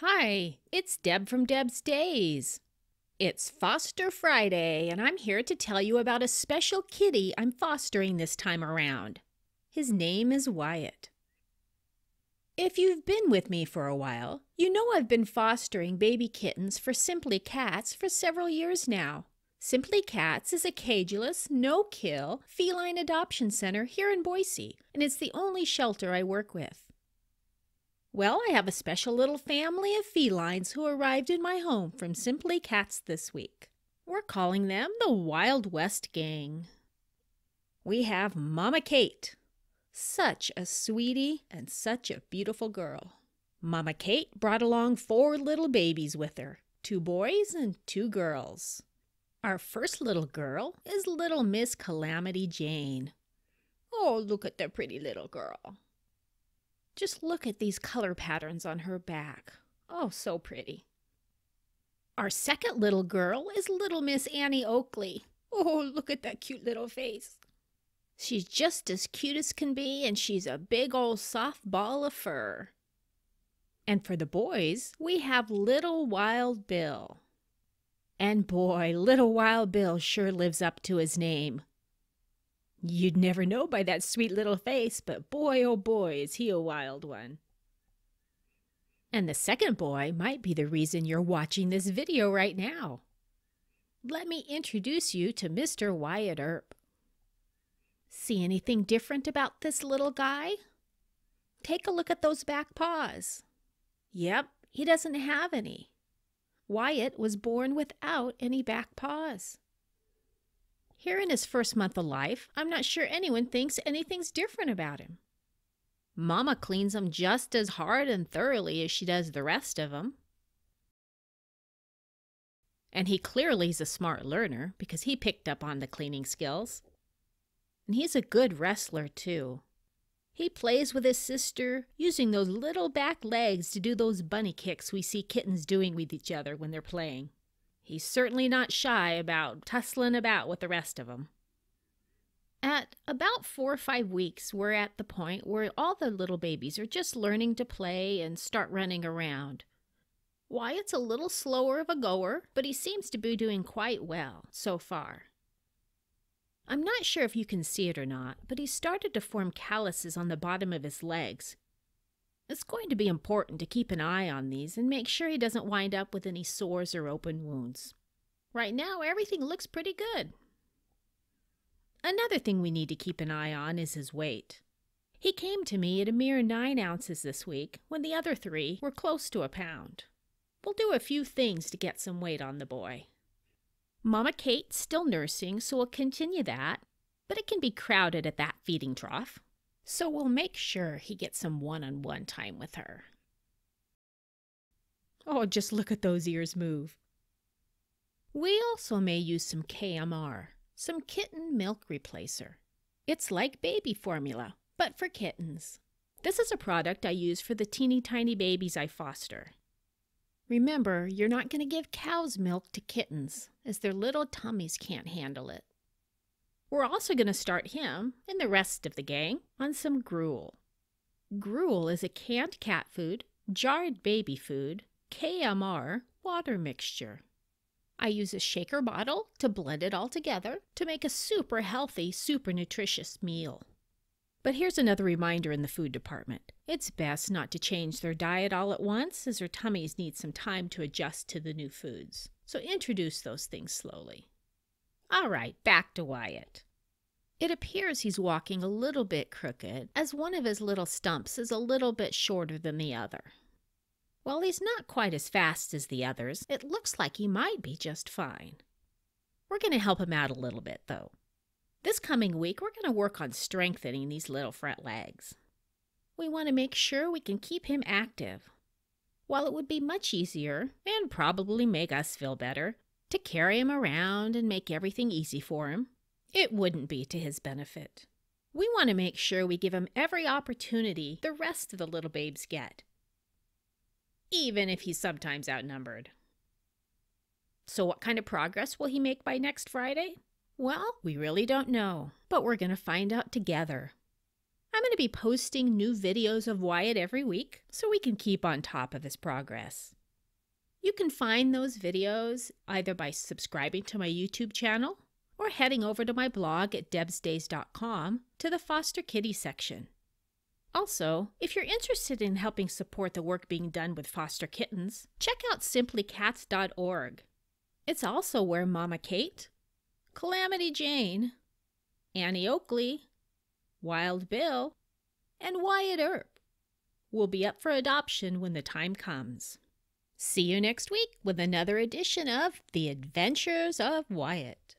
Hi, it's Deb from Deb's Days. It's Foster Friday, and I'm here to tell you about a special kitty I'm fostering this time around. His name is Wyatt. If you've been with me for a while, you know I've been fostering baby kittens for Simply Cats for several years now. Simply Cats is a cageless, no-kill, feline adoption center here in Boise, and it's the only shelter I work with. Well, I have a special little family of felines who arrived in my home from Simply Cats this week. We're calling them the Wild West Gang. We have Mama Kate. Such a sweetie and such a beautiful girl. Mama Kate brought along 4 little babies with her, 2 boys and 2 girls. Our first little girl is Little Miss Calamity Jane. Oh, look at that pretty little girl. Just look at these color patterns on her back. Oh, so pretty. Our second little girl is Little Miss Annie Oakley. Oh, look at that cute little face. She's just as cute as can be, and she's a big old soft ball of fur. And for the boys, we have Little Wild Bill. And boy, Little Wild Bill sure lives up to his name. You'd never know by that sweet little face, but boy, oh boy, is he a wild one. And the second boy might be the reason you're watching this video right now. Let me introduce you to Mr. Wyatt Earp. See anything different about this little guy? Take a look at those back paws. Yep, he doesn't have any. Wyatt was born without any back paws. Here in his first month of life, I'm not sure anyone thinks anything's different about him. Mama cleans him just as hard and thoroughly as she does the rest of them. And he clearly is a smart learner because he picked up on the cleaning skills. And he's a good wrestler, too. He plays with his sister, using those little back legs to do those bunny kicks we see kittens doing with each other when they're playing. He's certainly not shy about tussling about with the rest of 'em. At about 4 or 5 weeks, we're at the point where all the little babies are just learning to play and start running around. Wyatt's a little slower of a goer, but he seems to be doing quite well so far. I'm not sure if you can see it or not, but he started to form calluses on the bottom of his legs. It's going to be important to keep an eye on these and make sure he doesn't wind up with any sores or open wounds. Right now, everything looks pretty good. Another thing we need to keep an eye on is his weight. He came to me at a mere 9 ounces this week when the other 3 were close to a pound. We'll do a few things to get some weight on the boy. Mama Kate's still nursing, so we'll continue that, but it can be crowded at that feeding trough. So we'll make sure he gets some one-on-one time with her. Oh, just look at those ears move. We also may use some KMR, some kitten milk replacer. It's like baby formula, but for kittens. This is a product I use for the teeny tiny babies I foster. Remember, you're not going to give cow's milk to kittens, as their little tummies can't handle it. We're also going to start him, and the rest of the gang, on some gruel. Gruel is a canned cat food, jarred baby food, KMR water mixture. I use a shaker bottle to blend it all together to make a super healthy, super nutritious meal. But here's another reminder in the food department. It's best not to change their diet all at once, as their tummies need some time to adjust to the new foods. So introduce those things slowly. All right, back to Wyatt. It appears he's walking a little bit crooked, as one of his little stumps is a little bit shorter than the other. While he's not quite as fast as the others, it looks like he might be just fine. We're going to help him out a little bit, though. This coming week, we're going to work on strengthening these little front legs. We want to make sure we can keep him active. While it would be much easier, and probably make us feel better, to carry him around and make everything easy for him, it wouldn't be to his benefit. We want to make sure we give him every opportunity the rest of the little babes get, even if he's sometimes outnumbered. So what kind of progress will he make by next Friday? Well, we really don't know, but we're going to find out together. I'm going to be posting new videos of Wyatt every week so we can keep on top of his progress. You can find those videos either by subscribing to my YouTube channel or heading over to my blog at debsdays.com to the Foster Kitty section. Also, if you're interested in helping support the work being done with foster kittens, check out simplycats.org. It's also where Mama Kate, Calamity Jane, Annie Oakley, Wild Bill, and Wyatt Earp will be up for adoption when the time comes. See you next week with another edition of The Adventures of Wyatt.